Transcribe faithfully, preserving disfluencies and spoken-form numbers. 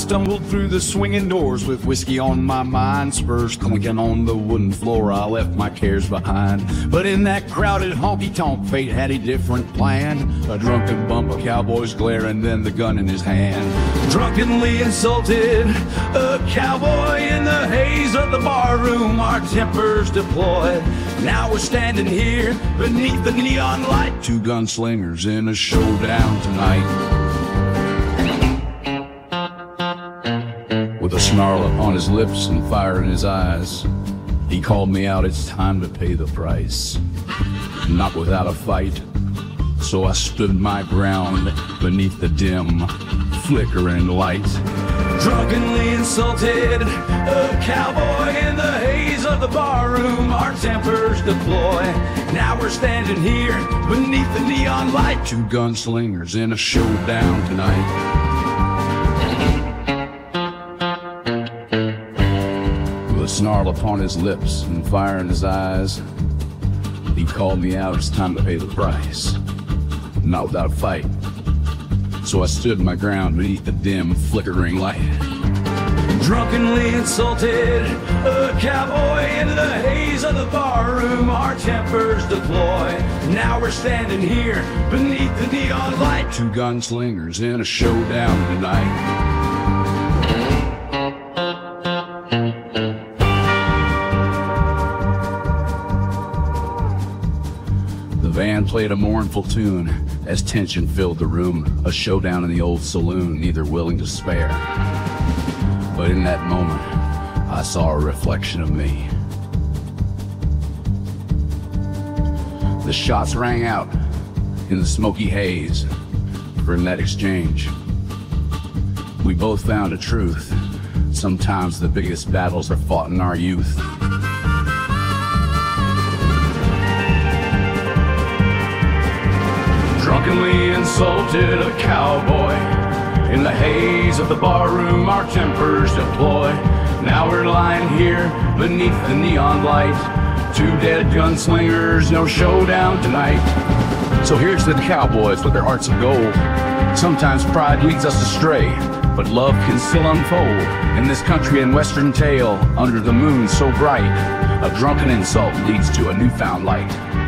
stumbled through the swinging doors with whiskey on my mind, spurs clinking on the wooden floor. I left my cares behind. But in that crowded honky-tonk, fate had a different plan. A drunken bump, a cowboy's glare, and then the gun in his hand. Drunkenly insulted, a cowboy in the haze of the barroom, our tempers deployed. Now we're standing here beneath the neon light, two gunslingers in a showdown tonight. With a snarl upon his lips and fire in his eyes, he called me out, it's time to pay the price. Not without a fight, so I stood my ground beneath the dim, flickering light. Drunkenly insulted, a cowboy in the haze of the barroom, our tempers deploy. Now we're standing here beneath the neon light, two gunslingers in a showdown tonight. Snarl upon his lips and fire in his eyes, he called me out, it's time to pay the price. Not without a fight, so I stood my ground beneath the dim, flickering light. Drunkenly insulted, a cowboy in the haze of the barroom, our tempers deploy. Now we're standing here beneath the neon light, two gunslingers in a showdown tonight. Played a mournful tune as tension filled the room, a showdown in the old saloon, neither willing to spare. But in that moment, I saw a reflection of me. The shots rang out in the smoky haze. From that exchange, we both found a truth. Sometimes the biggest battles are fought in our youth. Drunkenly insulted, a cowboy in the haze of the barroom, our tempers deploy. Now we're lying here beneath the neon light, two dead gunslingers, no showdown tonight. So here's to the cowboys with their hearts of gold. Sometimes pride leads us astray, but love can still unfold in this country and western tale, under the moon so bright. A drunken insult leads to a newfound light.